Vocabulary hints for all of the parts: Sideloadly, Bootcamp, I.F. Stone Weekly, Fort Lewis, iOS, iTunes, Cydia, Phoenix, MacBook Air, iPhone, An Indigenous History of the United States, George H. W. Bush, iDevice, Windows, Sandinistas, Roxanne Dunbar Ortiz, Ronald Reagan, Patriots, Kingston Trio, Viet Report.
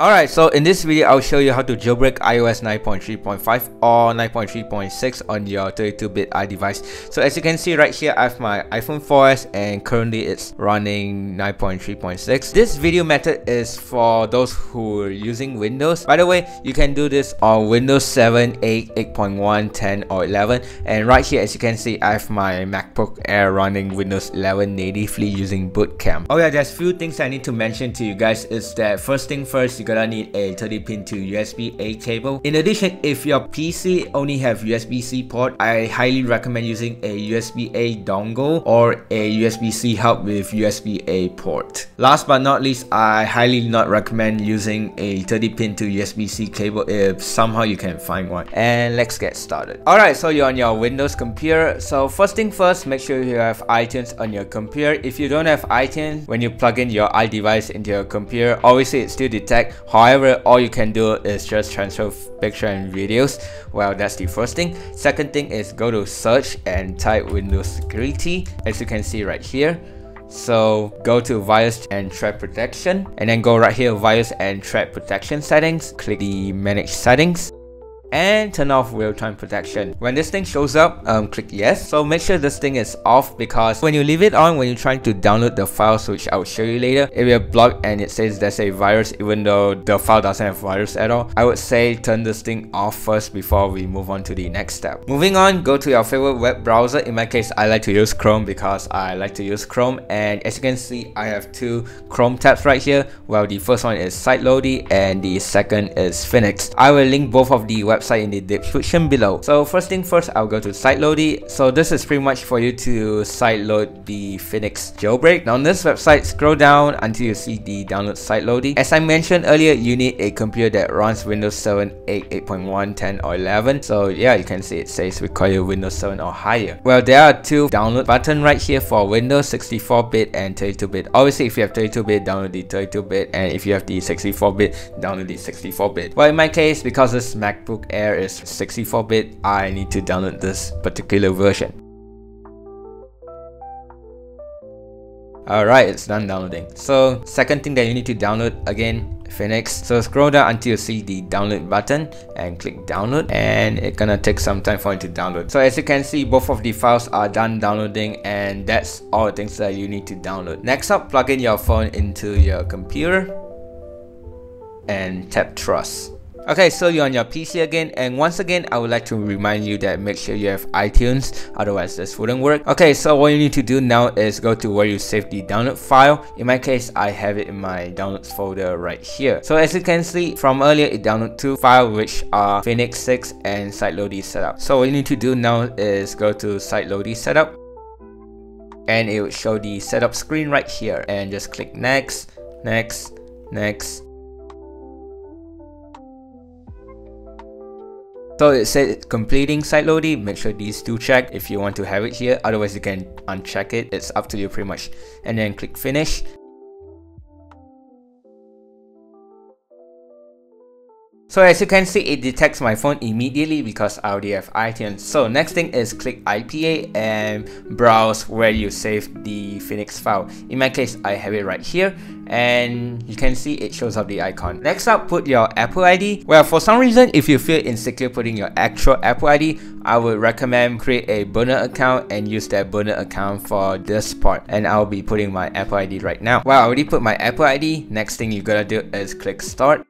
Alright, so in this video, I'll show you how to jailbreak iOS 9.3.5 or 9.3.6 on your 32-bit iDevice. So as you can see right here, I have my iPhone 4S and currently it's running 9.3.6. This video method is for those who are using Windows. By the way, you can do this on Windows 7, 8, 8.1, 10 or 11. And right here, as you can see, I have my MacBook Air running Windows 11 natively using Bootcamp. Oh yeah, there's a few things I need to mention to you guys is that first thing first, you're gonna need a 30-pin to USB-A cable. In addition, if your PC only have USB-C port, I highly recommend using a USB-A dongle or a USB-C hub with USB-A port. Last but not least, I highly not recommend using a 30-pin to USB-C cable if somehow you can find one. And let's get started. Alright, so you're on your Windows computer. So first thing first, make sure you have iTunes on your computer. If you don't have iTunes, when you plug in your iDevice into your computer, obviously it still detects. However, all you can do is just transfer picture and videos. Well, that's the first thing. Second thing is go to search and type Windows security, as you can see right here. So go to virus and threat protection and then go right here, virus and threat protection settings, click the manage settings and turn off real-time protection. When this thing shows up, click yes. So make sure this thing is off, because when you leave it on, when you're trying to download the files, which I'll show you later, it will block and it says there's a virus even though the file doesn't have virus at all. I would say turn this thing off first before we move on to the next step. Moving on, go to your favorite web browser. In my case, I like to use Chrome because I like to use Chrome, and as you can see, I have two Chrome tabs right here. Well, the first one is Sideloadly and the second is Phoenix. I will link both of the web in the description below. So first thing first, I'll go to Sideloadly. So this is pretty much for you to sideload the Phoenix jailbreak. Now on this website, scroll down until you see the download Sideloadly. As I mentioned earlier, you need a computer that runs Windows 7, 8, 8.1, 10 or 11. So yeah, you can see it says require Windows 7 or higher. Well, there are two download buttons right here for Windows 64-bit and 32-bit. Obviously, if you have 32-bit, download the 32-bit, and if you have the 64-bit, download the 64-bit. Well, in my case, because this MacBook Air is 64-bit, I need to download this particular version. Alright, it's done downloading. So second thing that you need to download again, Phoenix. So scroll down until you see the download button and click download, and it's gonna take some time for it to download. So as you can see, both of the files are done downloading, and that's all the things that you need to download. Next up, plug in your phone into your computer and tap trust. Okay, so you're on your PC again, and once again, I would like to remind you that make sure you have iTunes, otherwise this wouldn't work. Okay, so what you need to do now is go to where you save the download file. In my case, I have it in my downloads folder right here. So as you can see from earlier, it downloaded two files, which are Phoenix 6 and Sideloadly Setup. So what you need to do now is go to Sideloadly Setup, and it will show the setup screen right here, and just click next, next, next. So it said completing Sideloadly. Make sure these two check if you want to have it here, otherwise you can uncheck it, it's up to you pretty much. And then click finish. So as you can see, it detects my phone immediately because I already have iTunes. So next thing is click IPA and browse where you saved the Phoenix file. In my case, I have it right here, and you can see it shows up the icon. Next up, put your Apple ID. Well, for some reason, if you feel insecure putting your actual Apple ID, I would recommend create a burner account and use that burner account for this part. And I'll be putting my Apple ID right now. Well, I already put my Apple ID. Next thing you gotta do is click start.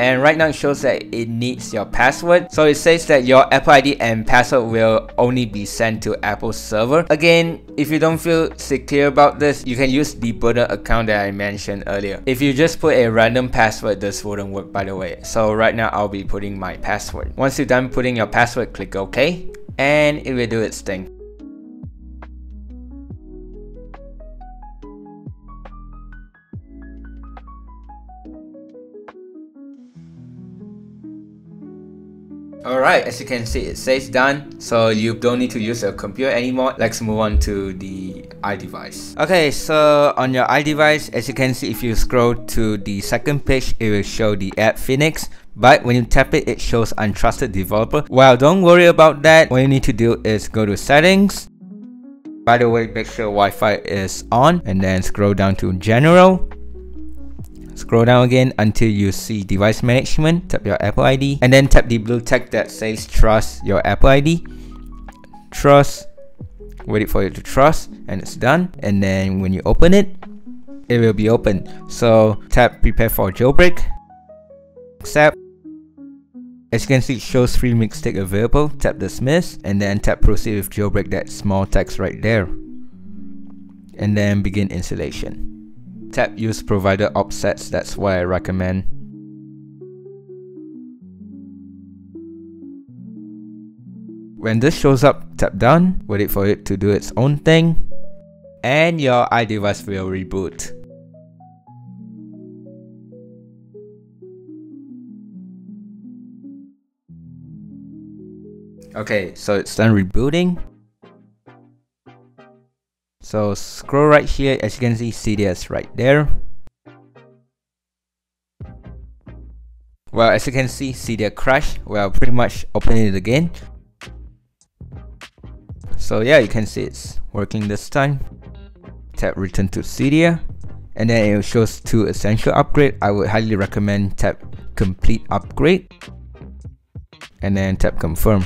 And right now it shows that it needs your password. So it says that your Apple ID and password will only be sent to Apple's server. Again, if you don't feel secure about this, you can use the burner account that I mentioned earlier. If you just put a random password, this wouldn't work, by the way. So right now I'll be putting my password. Once you're done putting your password, click OK, and it will do its thing. Alright, as you can see, it says done, so you don't need to use your computer anymore. Let's move on to the iDevice. Okay, so on your iDevice, as you can see, if you scroll to the second page, it will show the app Phoenix. But when you tap it, it shows untrusted developer. Well, don't worry about that. What you need to do is go to settings. By the way, make sure Wi-Fi is on, and then scroll down to general. Scroll down again until you see device management, tap your Apple ID, and then tap the blue tag that says trust your Apple ID. Trust, wait it for you to trust, and it's done. And then when you open it, it will be open. So tap prepare for jailbreak, accept. As you can see, it shows free mixtake available. Tap dismiss and then tap proceed with jailbreak, that small text right there. And then begin installation. Tap use provider offsets, that's what I recommend. When this shows up, tap done, wait for it to do its own thing, and your iDevice will reboot. Okay, so it's done rebooting. So scroll right here, as you can see, Cydia is right there. Well, as you can see, Cydia crashed. Well, pretty much open it again. So yeah, you can see it's working this time. Tap return to Cydia, and then it shows 2 essential upgrade. I would highly recommend tap complete upgrade, and then tap confirm.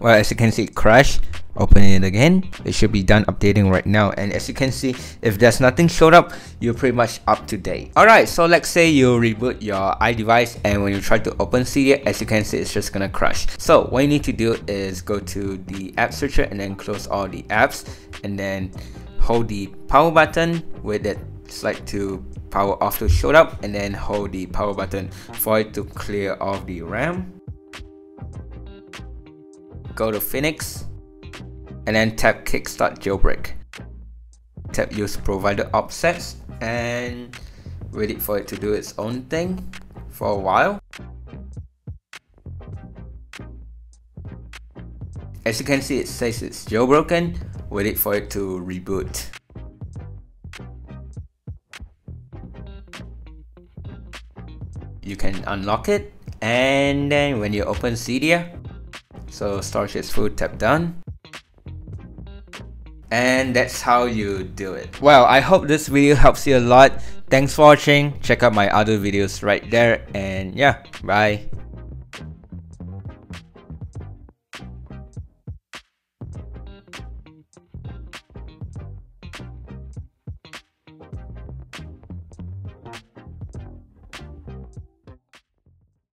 Well, as you can see, it crashed. Open it again. It should be done updating right now. And as you can see, if there's nothing showed up, you're pretty much up to date. Alright, so let's say you reboot your iDevice, and when you try to open Cydia, as you can see, it's just gonna crash. So what you need to do is go to the app searcher and then close all the apps, and then hold the power button with it, slide to power off to show up, and then hold the power button for it to clear off the RAM. Go to Phoenix and then tap kickstart jailbreak, tap use provider offsets, and wait for it to do its own thing for a while. As you can see, it says it's jailbroken. Wait for it to reboot. You can unlock it, and then when you open Cydia, so storage is full, tap done. And that's how you do it. Well, I hope this video helps you a lot. Thanks for watching. Check out my other videos right there, and yeah, bye.